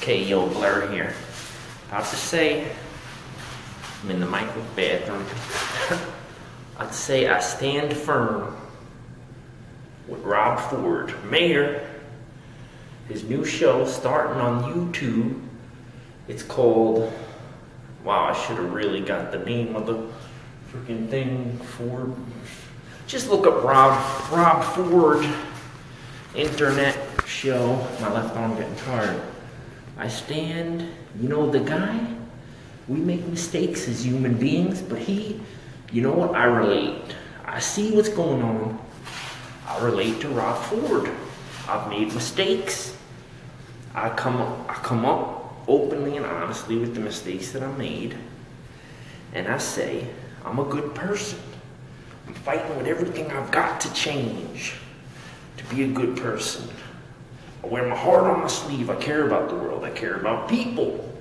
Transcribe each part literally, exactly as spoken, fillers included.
K O Blair here. About to say, I'm in the Michael bathroom. I'd say I stand firm with Rob Ford, Mayor. His new show starting on YouTube. It's called, wow, I should have really got the name of the freaking thing. Ford. Just look up Rob, Rob Ford internet show. My left arm getting tired. I stand, you know, the guy, we make mistakes as human beings, but he, you know what, I relate. I see what's going on. I relate to Rob Ford. I've made mistakes. I come, I come up openly and honestly with the mistakes that I made. And I say, I'm a good person. I'm fighting with everything I've got to change to be a good person. I wear my heart on my sleeve. I care about the world. I care about people.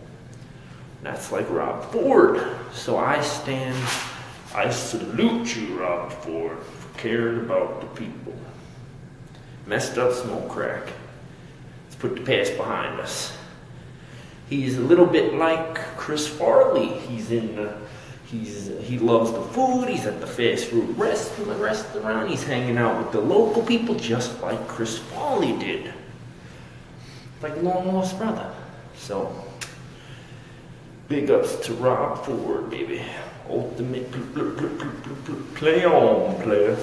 That's like Rob Ford. So I stand, I salute you, Rob Ford, for caring about the people. Messed up, smoke crack. Let's put the past behind us. He's a little bit like Chris Farley. He's in the, he's, he loves the food. He's at the fast food restaurant, restaurant. He's hanging out with the local people just like Chris Farley did. Like long lost brother. So, big ups to Rob Ford, baby. Ultimate play on, player.